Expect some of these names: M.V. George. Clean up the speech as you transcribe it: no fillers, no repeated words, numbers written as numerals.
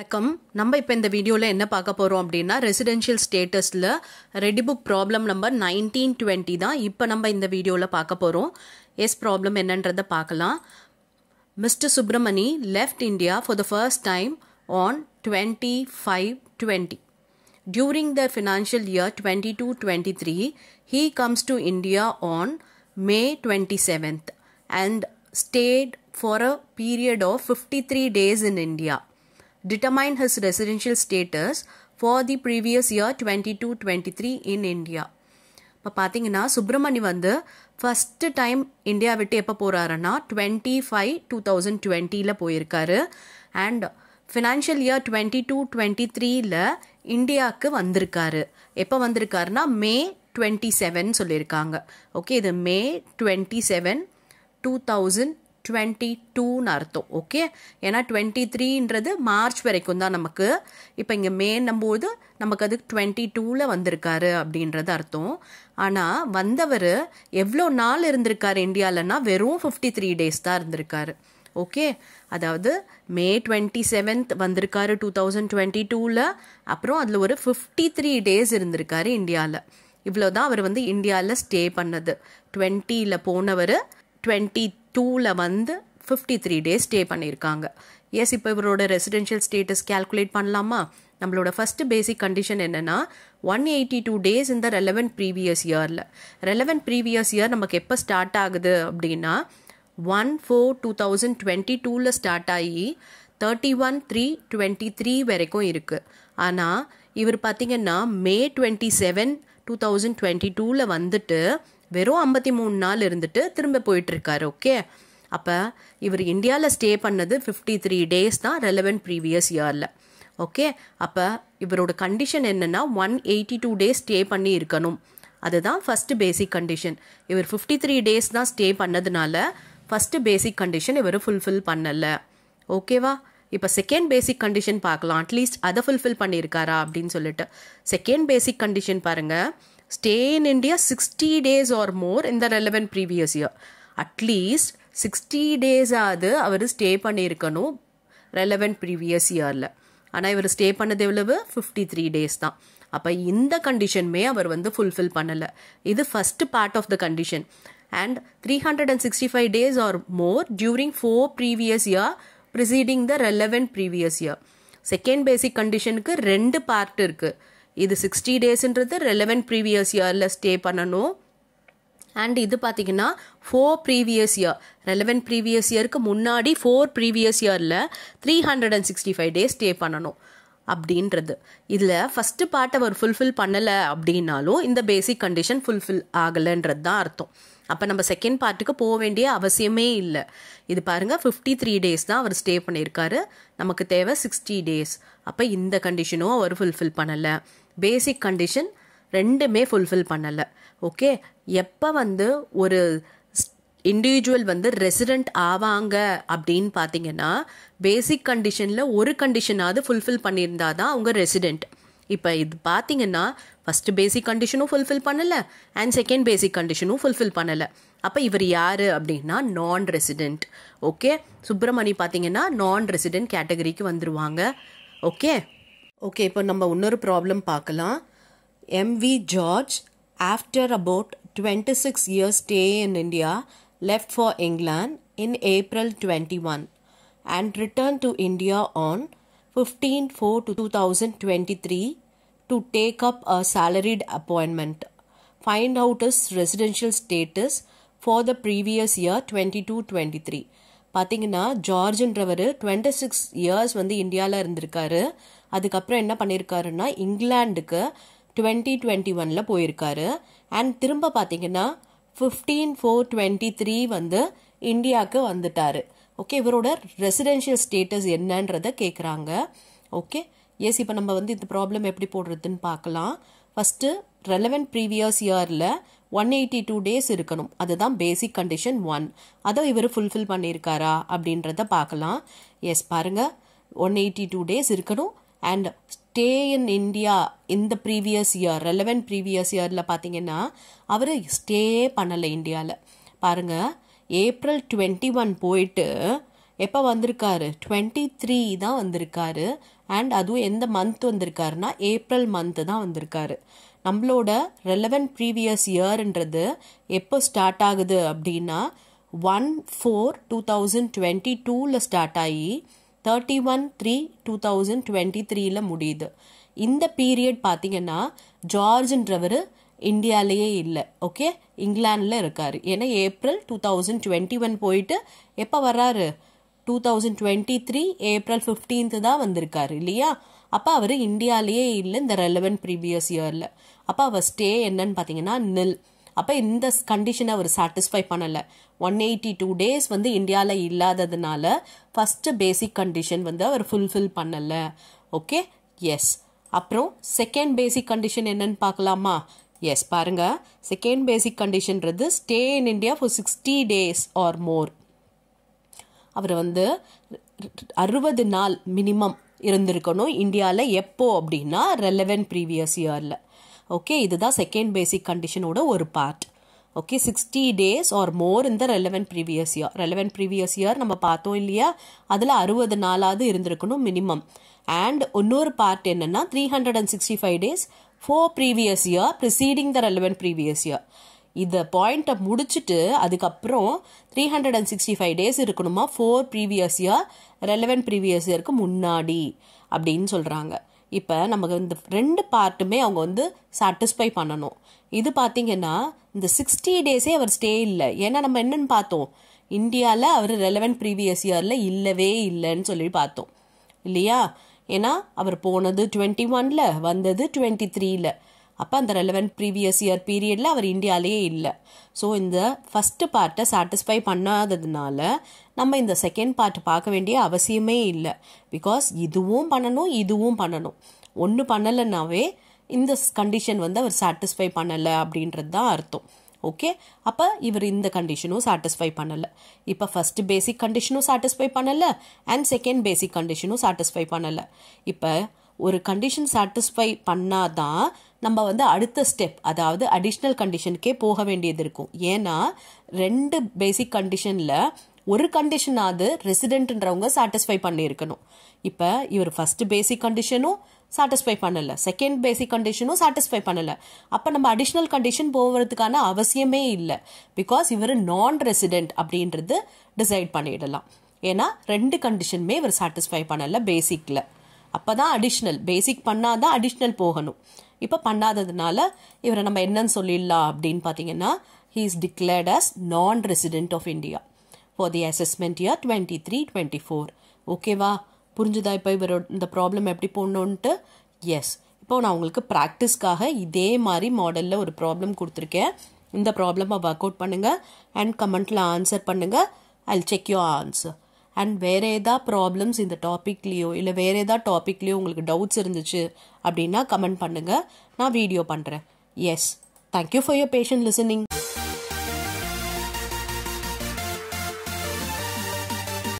வணக்கம். நம்ம இப்போ இந்த வீடியோவில் என்ன பார்க்க போகிறோம் அப்படின்னா, ரெசிடென்ஷியல் ஸ்டேட்டஸில் ரெடி புக் ப்ராப்ளம் நம்பர் 1920 தான் இப்போ நம்ம இந்த வீடியோவில் பார்க்க போகிறோம். எஸ் ப்ராப்ளம் என்னன்றதை பார்க்கலாம். Mister Subramani left India for the first time on 25-20. During the financial year 22-23 he comes to India on May 27th and stayed for a period of 53 days in India. Determine his residential status for the previous year 22-23 in India. இப்போ பார்த்தீங்கன்னா, சுப்ரமணி வந்து first time India விட்டு எப்போ போகிறாருன்னா 25-2020 போயிருக்காரு. And financial year 22-23 இந்தியாவுக்கு வந்திருக்காரு. எப்போ வந்திருக்காருனா May 27 சொல்லியிருக்காங்க. ஓகே, இது May 27, 2022 அர்த்தம். ஓகே, ஏன்னா 23ன்றது மார்ச் வரைக்கும் தான் நமக்கு. இப்போ இங்கே மேன்னும் போது நமக்கு அது 22ல் வந்திருக்காரு அப்படின்றது அர்த்தம். ஆனால் வந்தவர் எவ்வளோ நாள் இருந்திருக்காரு இந்தியாவில்னா, வெறும் 53 days தான் இருந்திருக்காரு. ஓகே, அதாவது May 27 வந்திருக்காரு 2022, அப்புறம் அதில் ஒரு 53 days இருந்திருக்காரு இந்தியாவில். இவ்வளோதான் அவர் வந்து இந்தியாவில் ஸ்டே பண்ணது. 20ல் போனவர் 22ல் வந்து 53 days ஸ்டே பண்ணியிருக்காங்க. எஸ், இப்போ இவரோட ரெசிடென்ஷியல் ஸ்டேட்டஸ் கேல்குலேட் பண்ணலாமா? நம்மளோட ஃபஸ்ட்டு பேசிக் கண்டிஷன் என்னென்னா, 182 days இந்த ரெலவென்ட் ப்ரீவியஸ் இயரில். ரெலவென்ட் ப்ரீவியஸ் இயர் நமக்கு எப்போ ஸ்டார்ட் ஆகுது அப்படின்னா 1-4-2022 ஸ்டார்ட் ஆகி 31-3-23 வரைக்கும் இருக்குது. ஆனால் இவர் பார்த்திங்கன்னா May 27, 2022 வந்துட்டு வெறும் 53 நாள் இருந்துட்டு திரும்ப போயிட்டுருக்காரு. ஓகே, அப்போ இவர் இந்தியாவில் ஸ்டே பண்ணது 53 days தான் ரெலவென்ட் ப்ரீவியஸ் இயரில். ஓகே, அப்போ இவரோட கண்டிஷன் என்னென்னா 182 days ஸ்டே பண்ணி இருக்கணும். அதுதான் ஃபஸ்ட்டு பேசிக் கண்டிஷன். இவர் 53 days தான் ஸ்டே பண்ணதுனால ஃபஸ்ட்டு பேசிக் கண்டிஷன் இவர் ஃபுல்ஃபில் பண்ணலை. ஓகேவா? இப்போ செகண்ட் பேசிக் கண்டிஷன் பார்க்கலாம். அட்லீஸ்ட் அதை ஃபுல்ஃபில் பண்ணியிருக்காரா அப்படின்னு சொல்லிட்டு செகண்ட் பேசிக் கண்டிஷன் பாருங்கள். Stay in India 60 days or more in the relevant previous year. At least 60 days ஆகுது அவர் ஸ்டே பண்ணியிருக்கணும் ரெலவெண்ட் ப்ரீவியஸ் இயரில். ஆனால் இவர் ஸ்டே பண்ணது எவ்வளவு? 53 days தான். அப்போ இந்த கண்டிஷனுமே அவர் வந்து ஃபுல்ஃபில் பண்ணலை. இது first part of the condition. And 365 days or more during 4 previous years preceding the relevant previous year. Second basic கண்டிஷனுக்கு 2 part இருக்குது. இது 60 daysன்றது ரெலவெண்ட் ப்ரீவியஸ் இயரில் ஸ்டே பண்ணணும். அண்ட் இது பார்த்திங்கன்னா 4 previous years. ரெலவெண்ட் ப்ரீவியஸ் இயருக்கு முன்னாடி 4 previous years 365 days ஸ்டே பண்ணணும் அப்படின்றது. இதில் ஃபஸ்ட்டு பார்ட் அவர் ஃபுல்ஃபில் பண்ணலை அப்படின்னாலும் இந்த பேசிக் கண்டிஷன் ஃபுல்ஃபில் ஆகலைன்றது தான் அர்த்தம். அப்போ நம்ம செகண்ட் பார்ட்டுக்கு போக வேண்டிய அவசியமே இல்லை. இது பாருங்கள், 53 days தான் அவர் ஸ்டே பண்ணியிருக்காரு. நமக்கு தேவை 60 days. அப்போ இந்த கண்டிஷனும் அவர் ஃபுல்ஃபில் பண்ணலை. பேசிக் கண்டிஷன் 2மே ஃபுல்ஃபில் பண்ணலை. ஓகே, எப்போ வந்து ஒரு இண்டிவிஜுவல் வந்து ரெசிடெண்ட் ஆவாங்க அப்படின்னு பார்த்தீங்கன்னா, பேசிக் கண்டிஷனில் ஒரு கண்டிஷனாவது ஃபுல்ஃபில் பண்ணியிருந்தா தான் அவங்க ரெசிடெண்ட். இப்போ இது பார்த்தீங்கன்னா ஃபஸ்ட்டு பேசிக் கண்டிஷனும் ஃபுல்ஃபில் பண்ணலை அண்ட் செகண்ட் பேசிக் கண்டிஷனும் ஃபுல்ஃபில் பண்ணலை. அப்போ இவர் யார் அப்படின்னா நான் ரெசிடெண்ட். ஓகே, சுப்ரமணி பார்த்தீங்கன்னா நான் ரெசிடெண்ட் கேட்டகரிக்கு வந்துடுவாங்க. ஓகே ஓகே இப்போ நம்ம இன்னொரு ப்ராப்ளம் பார்க்கலாம். M.V. George after about 26 years stay in India, left for England in April 21 and returned to India on 15-4-2023 to take up a salaried appointment. Find out his residential status for the previous year 22-23. பார்த்தீங்கன்னா ஜார்ஜ்ன்றவர் 26 years வந்து இந்தியாவில் இருந்திருக்காரு. அதுக்கப்புறம் என்ன பண்ணியிருக்காருன்னா இங்கிலாண்டுக்கு 2021 போயிருக்காரு. And திரும்ப பார்த்தீங்கன்னா 15-4-23 வந்து இந்தியாவுக்கு வந்துட்டார். ஓகே, இவரோட ரெசிடென்ஷியல் ஸ்டேட்டஸ் என்னன்றதை கேட்குறாங்க. ஓகே, எஸ், இப்போ நம்ம வந்து இந்த ப்ராப்ளம் எப்படி போடுறதுன்னு பார்க்கலாம். ஃபஸ்ட்டு ரெலவெண்ட் ப்ரீவியஸ் இயரில் 182 days இருக்கணும். அதுதான் பேசிக் கண்டிஷன் 1. அதை இவர் ஃபுல்ஃபில் பண்ணியிருக்காரா அப்படின்றத பார்க்கலாம். எஸ், பாருங்கள், 182 days இருக்கணும். அண்ட் ஸ்டே இன் இந்தியா இந்த ப்ரீவியஸ் இயர் ரெலவெண்ட் ப்ரீவியஸ் இயரில் பார்த்தீங்கன்னா அவர் ஸ்டே பண்ணலை இந்தியாவில். பாருங்கள், April 21 போயிட்டு எப்போ வந்திருக்காரு? 23 தான் வந்திருக்காரு. and adu end month vandirkarna April month da vandirkaru nammaloda relevant previous year endradhu eppo start agudhu appadina 1-4-2022 la start aayi 31-3-2023 la mudiyudhu. இந்த period பாத்தீங்கன்னா ஜார்ஜ்ன்றவர் இந்தியாலயே இல்ல, ஓகே, இங்கிலாந்துல இருக்காரு. ஏன்னா ஏப்ரல் 2021 போயிட்டு எப்ப வர்றாரு 2023 ஏப்ரல் 15th தான் வந்திருக்காரு இல்லையா. அப்ப அவர் இந்தியாலயே இல்ல இந்த ரெலவென்ட் ப்ரீவியஸ் இயர்ல. அப்ப அவர் ஸ்டே என்னன்னு பாத்தீங்கன்னா nil. அப்ப இந்த கண்டிஷனை அவர் சாட்டிஸ்ஃபை பண்ணல. 182 டேஸ் வந்து இந்தியால இல்லாததுனால ஃபர்ஸ்ட் பேசிக் கண்டிஷன் வந்து அவர் ஃபுல்ஃபில் பண்ணல. Okay, yes. அப்புறம் செகண்ட் பேசிக் கண்டிஷன் என்னன்னு பார்க்கலாமா? எஸ் பாருங்க, செகண்ட் பேசிக் கண்டிஷன்றது stay in India for 60 days or more. அவர் வந்து 60 நாள் மினிமம் இருந்திருக்கணும் இந்தியாவில். எப்போ அப்படின்னா ரெலவென்ட் ப்ரீவியஸ் இயரில். ஓகே, இதுதான் செகண்ட் பேசிக் கண்டிஷனோட ஒரு பார்ட். ஓகே, 60 days ஆர் மோர் இந்த relevant previous year. Relevant previous year நம்ம பார்த்தோம் இல்லையா, அதில் 60 நாளாவது இருந்திருக்கணும் மினிமம். அண்ட் இன்னொரு பார்ட் என்னன்னா 365 days for previous year preceding the relevant previous year. இதை பாயிண்ட்டை முடிச்சுட்டு அதுக்கப்புறம் 365 days இருக்கணுமா 4 previous year relevant previous yearக்கு முன்னாடி அப்படின்னு சொல்கிறாங்க. இப்போ நமக்கு இந்த ரெண்டு பார்ட்டுமே அவங்க வந்து சாட்டிஸ்ஃபை பண்ணணும். இது பார்த்தீங்கன்னா இந்த 60 days அவர் ஸ்டே இல்லை. ஏன்னா நம்ம என்னன்னு பார்த்தோம், இந்தியாவில் அவர் relevant previous yearல இல்லவே இல்லைன்னு சொல்லி பார்த்தோம் இல்லையா. ஏன்னா அவர் போனது 21ல் வந்தது 23ல். அப்போ அந்த ரெலவென்ட் ப்ரீவியஸ் இயர் பீரியடில் அவர் இந்தியாவிலேயே இல்லை. ஸோ இந்த ஃபஸ்ட்டு பார்ட்டை சாட்டிஸ்ஃபை பண்ணாததுனால நம்ம இந்த செகண்ட் பார்ட் பார்க்க வேண்டிய அவசியமே இல்லை. பிகாஸ் இதுவும் பண்ணணும் இதுவும் பண்ணணும், ஒன்று பண்ணலைன்னாவே இந்த கண்டிஷன் வந்து அவர் சாட்டிஸ்ஃபை பண்ணலை அப்படின்றது தான் அர்த்தம். ஓகே, அப்போ இவர் இந்த கண்டிஷனும் சாட்டிஸ்ஃபை பண்ணலை. இப்போ ஃபஸ்ட்டு பேசிக் கண்டிஷனும் சாட்டிஸ்ஃபை பண்ணலை அண்ட் செகண்ட் பேசிக் கண்டிஷனும் சாட்டிஸ்ஃபை பண்ணலை. இப்போ ஒரு கண்டிஷன் சாட்டிஸ்ஃபை பண்ணாதான் நம்ம வந்து அடுத்த ஸ்டெப், அதாவது அடிஷ்னல் கண்டிஷனுக்கே போக வேண்டியது இருக்கும். ஏன்னா ரெண்டு பேசிக் கண்டிஷனில் ஒரு கண்டிஷனாவது ரெசிடென்ட்ன்றவங்க சாட்டிஸ்ஃபை பண்ணியிருக்கணும். இப்போ இவர் ஃபஸ்ட்டு பேசிக் கண்டிஷனும் சாட்டிஸ்ஃபை பண்ணலை, செகண்ட் பேசிக் கண்டிஷனும் சாட்டிஸ்ஃபை பண்ணலை. அப்போ நம்ம அடிஷ்னல் கண்டிஷன் போகிறதுக்கான அவசியமே இல்லை. பிகாஸ் இவர் நான் ரெசிடென்ட் அப்படின்றது டிசைட் பண்ணிடலாம். ஏன்னா ரெண்டு கண்டிஷனுமே இவர் சாட்டிஸ்ஃபை பண்ணலை பேசிக்கில். அப்போ தான் அடிஷ்னல் பேசிக் பண்ணாதான் அடிஷ்னல் போகணும். இப்போ பண்ணாததுனால இவரை நம்ம என்னன்னு சொல்லிடலாம் அப்படின்னு பார்த்தீங்கன்னா he is declared as non resident of India for the assessment year 2023-24. ஓகேவா, புரிஞ்சுதா? இப்போ இவரோட இந்த ப்ராப்ளம் எப்படி போடணுன்ட்டு? எஸ், இப்போ நான் உங்களுக்கு ப்ராக்டிஸ்க்காக இதே மாதிரி மாடலில் ஒரு ப்ராப்ளம் கொடுத்துருக்கேன். இந்த ப்ராப்ளமை ஒர்க் அவுட் பண்ணுங்கள் அண்ட் கமெண்ட்டில் ஆன்சர் பண்ணுங்கள். I will check your answer. And வேறு ஏதாவது ப்ராப்ளம்ஸ் இந்த டாப்பிக்லேயோ இல்லை வேறு ஏதாவது டாப்பிக்லேயோ உங்களுக்கு டவுட்ஸ் இருந்துச்சு அப்படின்னா கமெண்ட் பண்ணுங்கள், நான் வீடியோ பண்ணுறேன். Yes, thank you for your patient listening.